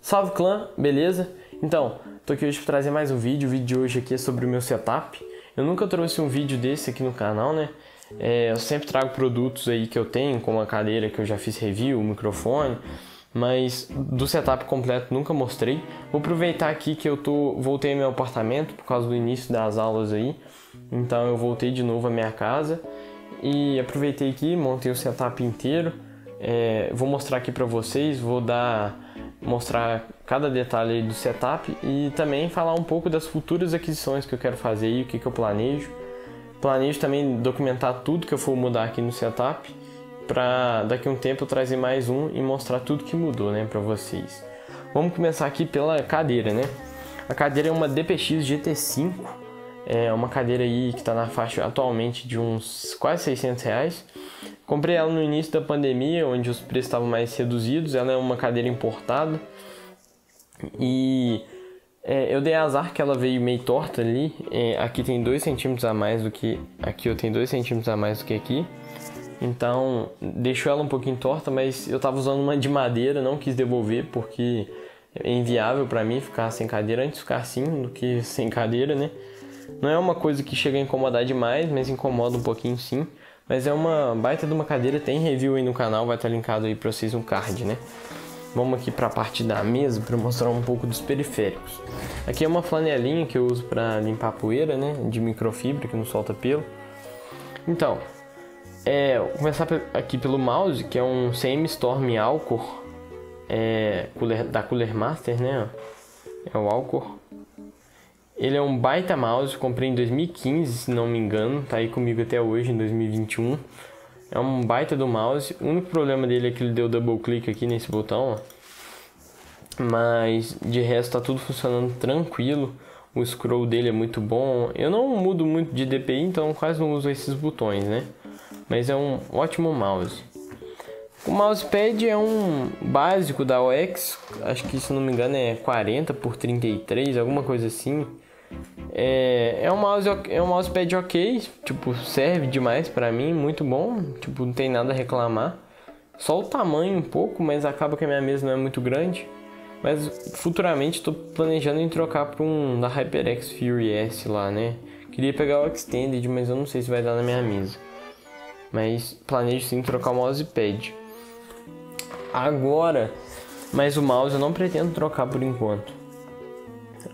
Salve clã, beleza? Então, tô aqui hoje para trazer mais um vídeo. O vídeo de hoje aqui é sobre o meu setup. Eu nunca trouxe um vídeo desse aqui no canal, né? Eu sempre trago produtos aí que eu tenho, como a cadeira que eu já fiz review, o microfone, mas do setup completo nunca mostrei. Vou aproveitar aqui que eu voltei ao meu apartamento por causa do início das aulas aí, então eu voltei de novo à minha casa e aproveitei aqui, montei o setup inteiro. Vou mostrar aqui pra vocês, mostrar cada detalhe do setup e também falar um pouco das futuras aquisições que eu quero fazer e o que eu planejo. Planejo também documentar tudo que eu for mudar aqui no setup para daqui a um tempo eu trazer mais um e mostrar tudo que mudou, né, para vocês. Vamos começar aqui pela cadeira, né? A cadeira é uma DPX GT5, é uma cadeira aí que está na faixa atualmente de uns quase R$600. Comprei ela no início da pandemia, onde os preços estavam mais reduzidos. Ela é uma cadeira importada e eu dei azar que ela veio meio torta ali. Aqui tem 2 centímetros a mais do que aqui, eu tenho 2 centímetros a mais do que aqui, então deixou ela um pouquinho torta, mas eu estava usando uma de madeira, não quis devolver porque é inviável para mim ficar sem cadeira, antes ficar assim do que sem cadeira, né? Não é uma coisa que chega a incomodar demais, mas incomoda um pouquinho sim. Mas é uma baita de uma cadeira, tem review aí no canal, vai estar linkado aí para vocês um card, né? Vamos aqui para a parte da mesa para mostrar um pouco dos periféricos. Aqui é uma flanelinha que eu uso para limpar a poeira, né? De microfibra, que não solta pelo. Então, vou começar aqui pelo mouse, que é um CM Storm Alcor, da Cooler Master, né? É o Alcor. Ele é um baita mouse, comprei em 2015, se não me engano, tá aí comigo até hoje, em 2021. É um baita do mouse, o único problema dele é que ele deu double click aqui nesse botão, ó. Mas de resto tá tudo funcionando tranquilo, o scroll dele é muito bom. Eu não mudo muito de DPI, então quase não uso esses botões, né? Mas é um ótimo mouse. O mousepad é um básico da OX, acho que se não me engano é 40×33, alguma coisa assim. É um mousepad ok, tipo, serve demais pra mim, muito bom, tipo, não tem nada a reclamar. Só o tamanho um pouco, mas acaba que a minha mesa não é muito grande. Mas futuramente estou planejando em trocar para um da HyperX Fury S lá, né? Queria pegar o Extended, mas eu não sei se vai dar na minha mesa. Mas planejo sim trocar o mousepad. Agora, mas o mouse eu não pretendo trocar por enquanto.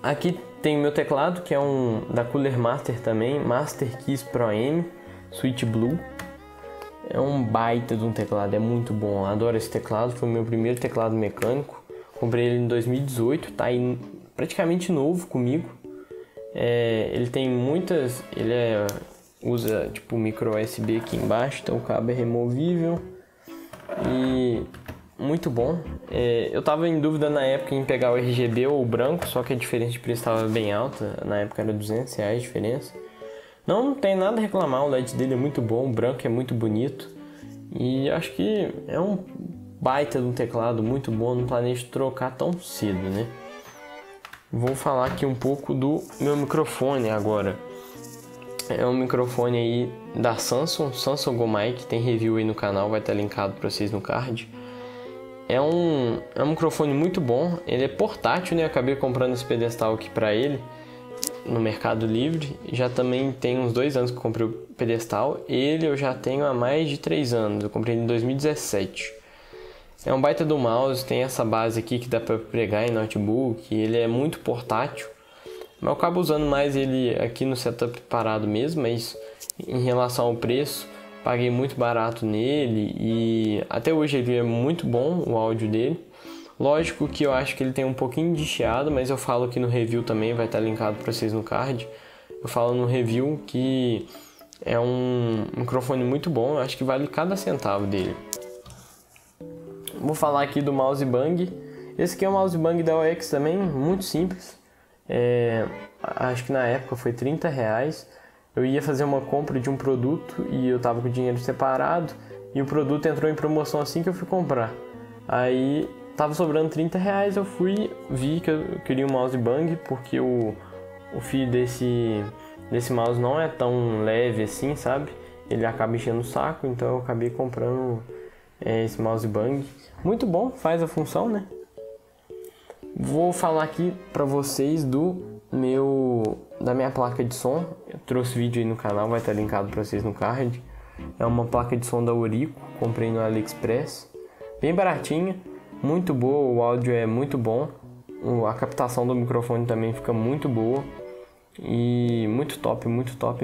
Aqui tem o meu teclado, que é um da Cooler Master também, MasterKeys Pro M, Sweet Blue. É um baita de um teclado, é muito bom, eu adoro esse teclado, foi o meu primeiro teclado mecânico. Comprei ele em 2018, tá aí praticamente novo comigo. Ele tem muitas... usa tipo micro USB aqui embaixo, então o cabo é removível e... muito bom. Eu tava em dúvida na época em pegar o RGB ou o branco, só que a diferença de preço estava bem alta, na época era R$200 a diferença. Não tem nada a reclamar, o LED dele é muito bom, o branco é muito bonito e acho que é um baita de um teclado muito bom, não planejo trocar tão cedo, né? Vou falar aqui um pouco do meu microfone agora. É um microfone aí da Samson Go Mic, tem review aí no canal, vai estar linkado para vocês no card. É um microfone muito bom, ele é portátil, né? Eu acabei comprando esse pedestal aqui para ele no Mercado Livre. Já também tem uns 2 anos que eu comprei o pedestal, ele eu já tenho há mais de 3 anos, eu comprei ele em 2017. É um baita do mouse, tem essa base aqui que dá para pregar em notebook, ele é muito portátil. Mas eu acabo usando mais ele aqui no setup parado mesmo, mas em relação ao preço... paguei muito barato nele e até hoje ele é muito bom, o áudio dele. Lógico que eu acho que ele tem um pouquinho de chiado, mas eu falo aqui no review também, vai estar linkado para vocês no card. Eu falo no review que é um microfone muito bom, eu acho que vale cada centavo dele. Vou falar aqui do mouse bang. Esse aqui é o mouse bang da OX também, muito simples. Acho que na época foi R$30. Eu ia fazer uma compra de um produto e eu tava com o dinheiro separado e o produto entrou em promoção assim que eu fui comprar. Aí tava sobrando R$30, eu fui, vi que eu queria um mouse bang porque o fio desse mouse não é tão leve assim, sabe? Ele acaba enchendo o saco, então eu acabei comprando esse mouse bang. Muito bom, faz a função, né? Vou falar aqui pra vocês da minha placa de som. Eu trouxe vídeo aí no canal, vai estar linkado pra vocês no card. É uma placa de som da Orico, comprei no AliExpress, bem baratinha, muito boa, o áudio é muito bom, a captação do microfone também fica muito boa e muito top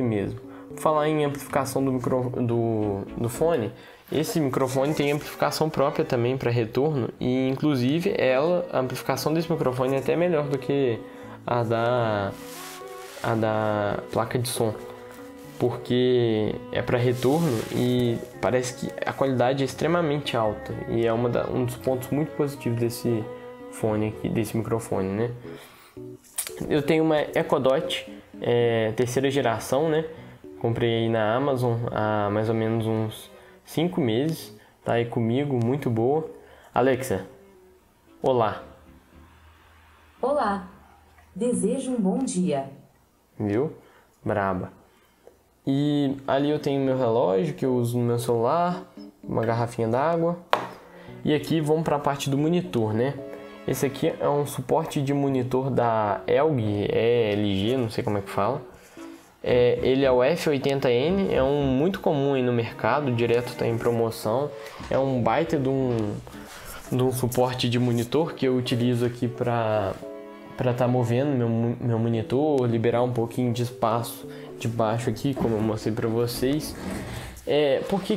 mesmo. Vou falar em amplificação do fone. Esse microfone tem amplificação própria também para retorno e inclusive a amplificação desse microfone é até melhor do que a da placa de som, porque é para retorno e parece que a qualidade é extremamente alta e é um dos pontos muito positivos desse fone aqui, desse microfone, né? Eu tenho uma Echo Dot terceira geração, né? Comprei aí na Amazon há mais ou menos uns 5 meses, tá aí comigo, muito boa. Alexa, olá. Olá, desejo um bom dia. Viu? Braba. E ali eu tenho meu relógio que eu uso no meu celular, uma garrafinha d'água. E aqui vamos para a parte do monitor, né? Esse aqui é um suporte de monitor da LG, não sei como é que fala. Ele é o F80N, é um muito comum aí no mercado, direto tá em promoção. É um baita de um suporte de monitor que eu utilizo aqui para tá movendo meu monitor, liberar um pouquinho de espaço de baixo aqui, como eu mostrei para vocês. Por que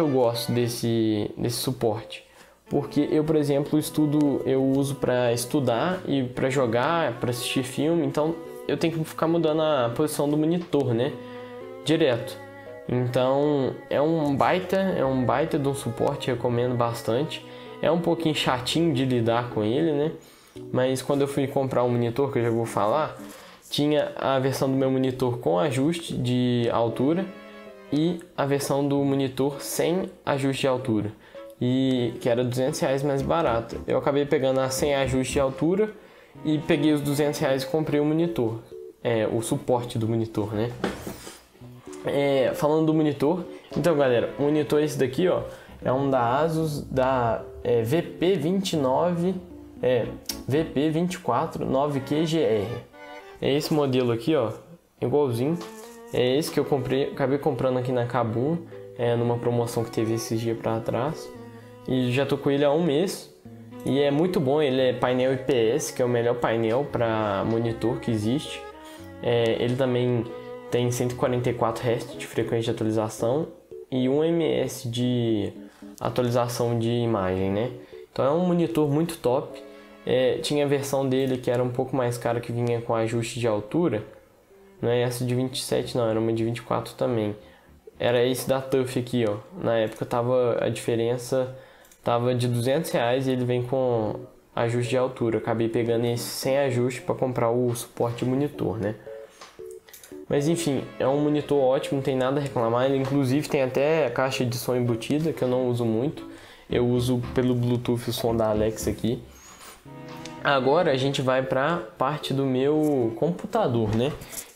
eu gosto desse suporte? Porque eu, por exemplo, eu uso para estudar e para jogar, para assistir filme, então eu tenho que ficar mudando a posição do monitor, né? Direto. Então, é um baita de um suporte, recomendo bastante. É um pouquinho chatinho de lidar com ele, né? Mas quando eu fui comprar um monitor, que eu já vou falar, tinha a versão do meu monitor com ajuste de altura e a versão do monitor sem ajuste de altura, e que era R$200 mais barata. Eu acabei pegando a sem ajuste de altura e peguei os R$200 e comprei o monitor, o suporte do monitor, né? Falando do monitor, então galera, o monitor é esse daqui, ó, é um da Asus, da VP249QGR. É esse modelo aqui, ó, igualzinho. É esse que eu comprei, acabei comprando aqui na Kabum, numa promoção que teve esses dias para trás. E já tô com ele há um mês e é muito bom. Ele é painel IPS, que é o melhor painel para monitor que existe. Ele também tem 144 Hz de frequência de atualização e 1 ms de atualização de imagem, né? Então é um monitor muito top. Tinha a versão dele que era um pouco mais cara, que vinha com ajuste de altura. Não é essa de 27 não, era uma de 24 também. Era esse da TUF aqui, ó. Na época a diferença tava de R$200 e ele vem com ajuste de altura. Acabei pegando esse sem ajuste para comprar o suporte monitor, né? Mas enfim, é um monitor ótimo, não tem nada a reclamar. Ele inclusive tem até a caixa de som embutida, que eu não uso muito. Eu uso pelo Bluetooth o som da Alexa aqui. Agora a gente vai para parte do meu computador, né?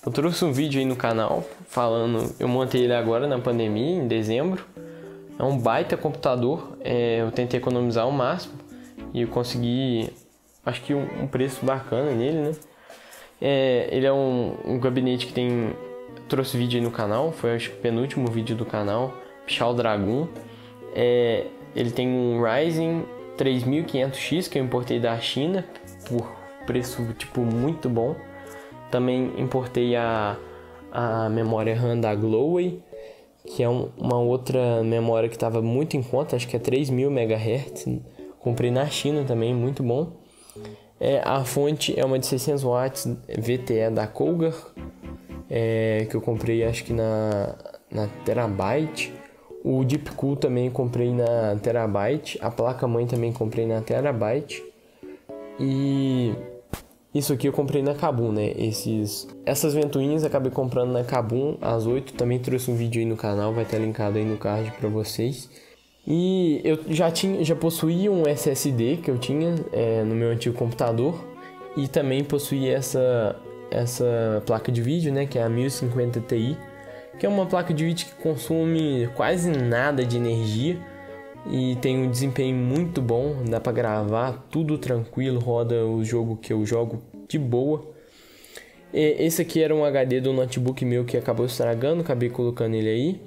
Eu trouxe um vídeo aí no canal falando, eu montei ele agora na pandemia, em dezembro. É um baita computador, eu tentei economizar o máximo e eu consegui, acho que um preço bacana nele, né? Ele é um gabinete que tem, trouxe vídeo aí no canal, foi acho que o penúltimo vídeo do canal, Pixel Dragon. Ele tem um Ryzen 3500X que eu importei da China por preço tipo muito bom. Também importei a memória RAM da Gloway, que é uma outra memória que estava muito em conta, acho que é 3000 MHz. Comprei na China também, muito bom. A fonte é uma de 600 watts VTE da Cougar, que eu comprei acho que na Terabyte. O Deep Cool também comprei na Terabyte. A placa-mãe também comprei na Terabyte. E isso aqui eu comprei na Kabum, né? Essas ventoinhas eu acabei comprando na Kabum, às 8. Também trouxe um vídeo aí no canal, vai estar linkado aí no card para vocês. E eu já possuía um SSD que eu tinha no meu antigo computador. E também possuía essa placa de vídeo, né? Que é a 1050 Ti. Que é uma placa de vídeo que consome quase nada de energia. e tem um desempenho muito bom, dá para gravar tudo tranquilo, roda o jogo que eu jogo de boa. Esse aqui era um HD do notebook meu que acabou estragando, acabei colocando ele aí.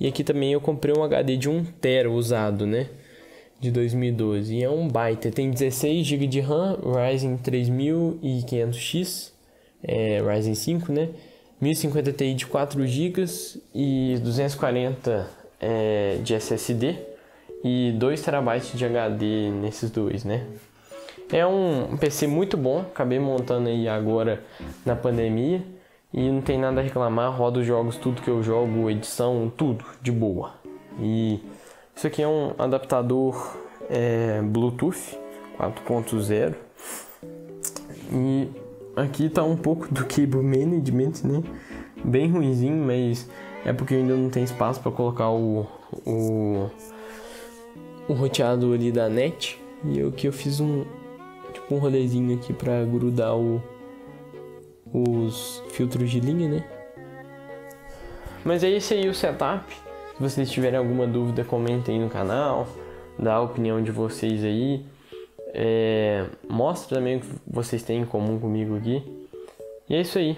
E aqui também eu comprei um HD de 1TB usado, né? De 2012. E é um baita. Tem 16 GB de RAM, Ryzen 3500X, Ryzen 5, né? 1050 Ti de 4 GB e 240 de SSD e 2 TB de HD nesses dois, né? É um PC muito bom, acabei montando aí agora na pandemia e não tem nada a reclamar, roda os jogos, tudo que eu jogo, edição, tudo de boa. E isso aqui é um adaptador Bluetooth 4.0 e aqui tá um pouco do cable management, né? Bem ruinzinho, mas é porque ainda não tem espaço para colocar o roteador ali da NET e eu que eu fiz um rolezinho aqui para grudar os filtros de linha, né? Mas é esse aí o setup. Se vocês tiverem alguma dúvida, comentem aí no canal, dá a opinião de vocês aí, mostra também o que vocês têm em comum comigo aqui. E é isso aí,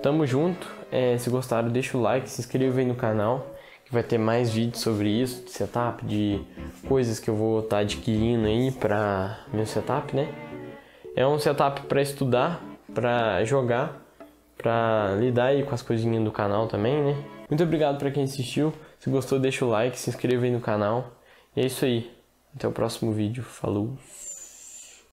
tamo junto. Se gostaram, deixa o like, se inscreva aí no canal, que vai ter mais vídeos sobre isso, de setup, de coisas que eu vou estar adquirindo aí para meu setup, né? É um setup para estudar, para jogar, para lidar aí com as coisinhas do canal também, né? Muito obrigado para quem assistiu. Se gostou, deixa o like, se inscreva aí no canal. E é isso aí. Até o próximo vídeo. Falou!